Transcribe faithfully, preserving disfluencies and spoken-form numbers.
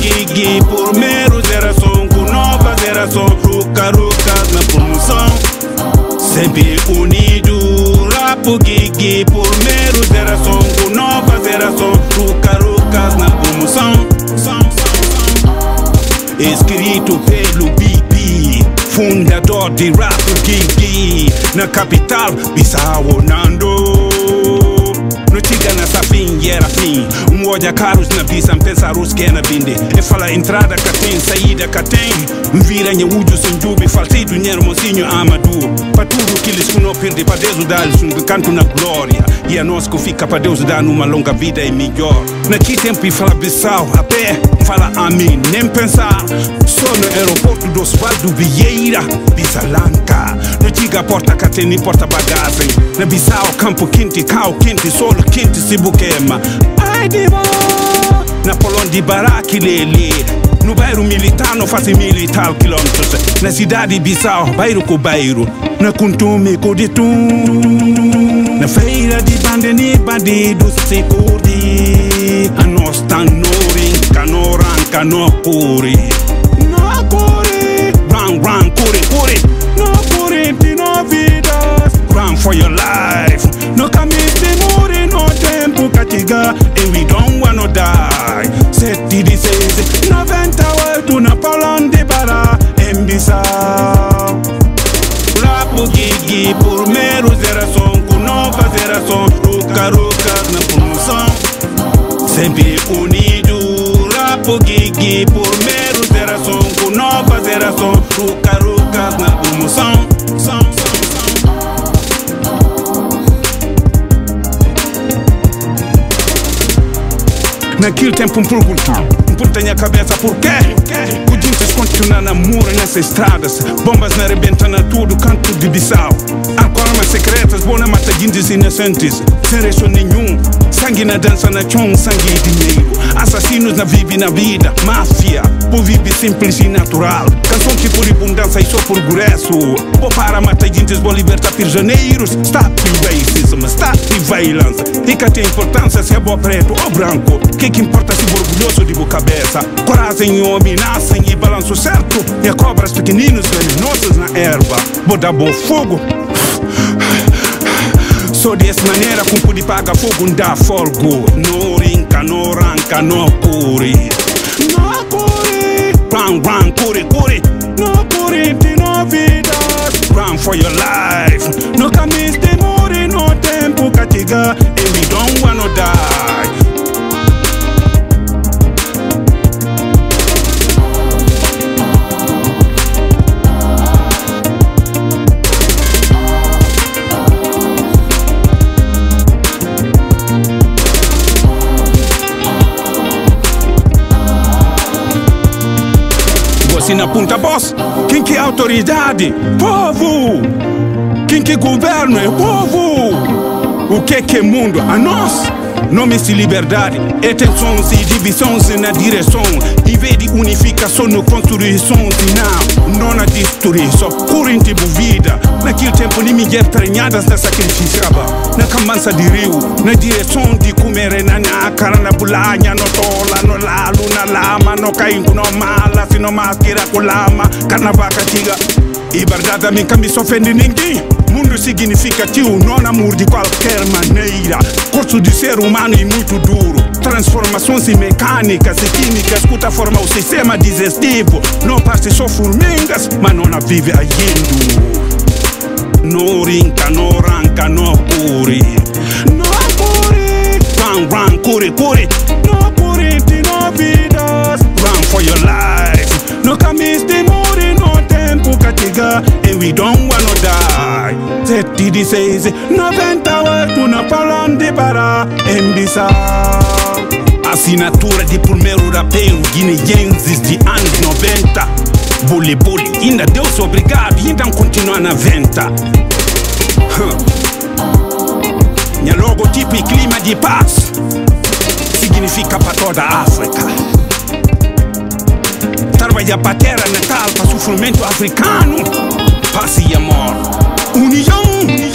Guigui, por mero geração, com nova geração, Ruckaz, Ruckaz na promoção, sempre unido. Rapo Guigui, por mero geração, com nova geração, Ruckaz, Ruckaz na promoção. Escrito pelo Bibi, fundador de Rapo Guigui, na capital Bissau, Nando. No tiga na sabim, era fim. Um olha caros na bisa, pensar os que é na binde. E fala entrada que tem, saída que tem. Vira em ujo sem dúvida, faltei dinheiro, mocinho amador. Para tudo que eles não perdem, para Deus dar-lhes um canto na glória. E a nós que fica para Deus dar uma longa vida e melhor. Naqui tempo fala Bissau, a pé, fala a mim, nem pensar. Só no aeroporto do Osvaldo Vieira, Bissalanca. No tiga porta que tem, porta bagagem. Na Bissau, campo quente, cal quente, solo. Quinto se buquema, ai de bom. Na Polônia de Baraque Lele, no bairro militar não faz militar quilômetros. Na cidade de Bissau, bairro com bairro, na Kuntume com de tum. Na feira de Bandene, bandidos se curte. A nós tá norim, canoran, canocuri. No curi, ran, ran, curi, curi. No curi, de novidades. Run for your life. No caminho. And we don't wanna die. setenta e seis, noventa e oito na Polônia de Pará, em Bissau. Rapo Guigui, por mero geração, com nova geração, Ruckaz, Ruckaz na promoção, sempre unido. Rapo Guigui, por mero geração, com nova geração, Ruckaz, Ruckaz na promoção. Naquele tempo um pergunto, um por tenho a cabeça porquê? O dintes continua na mura, nessas estradas, bombas na arrebentando a todo canto de Bissau. Armas secretas, boa mata dintes inocentes, sem resto nenhum. Sangue na dança na chão, sangue e dinheiro. Assassinos na vive na vida, máfia, por vive simples e natural. Canção que por abundância e só por gruesso. Pô para mata dintes, boa libertar prisioneiros. Stop the racism, stop the violence. E que tem importância se é boa preto ou branco. Que que importa se orgulhoso de boa cabeça? Coragem e hominacem e balanço certo. E a cobras pequeninos venenosos na erva. Vou dar bom fogo. Só dessa maneira com pude paga fogo não dá folgo. No rinca, no ranca, no curi. No curi, ran, ran, curi, curi. No curi de novidades. Run for your life. No camis de morrer, no tempo catiga. And we don't wanna die. Se na punta boss, quem que é autoridade? Povo! Quem que governo é povo! O que que é mundo? A nós! Nomes de liberdade, extensões e divisões na direção. Em vez de unificação, no construção sinal, não na destruição, corrente bovida. Naquele tempo, ninguém prenhadas na sacrificava. Na camança de rio, na direção de comer, na nácara, na bulanha, no tola, no lalo, na lama, no caimbo, no mala, se não máscara com lama, carnaval catiga. E verdade, a mim que me ofende ninguém. Mundo significativo, não amor de qualquer maneira. Curso de ser humano e muito duro. Transformações mecânicas e químicas, escuta forma o sistema digestivo. Não passe só formigas, mas não vive agindo. No rinca, no ranca, no curi. No curi, ran, ran, curi, curi. No curi de novidades. Run for your life. No camis de morrer, no tempo catiga. And we don't wanna die. setenta e seis, noventa e oito na palavra. grande para em Bissau. Assinatura de primeiro rapeiro guineenses de anos noventa. Bully bully, ainda Deus obrigado, ainda continua na venta. Hum. Minha logotipo e clima de paz significa para toda a África. Trabalhar para a terra natal, para o sofrimento africano, paz e amor, união.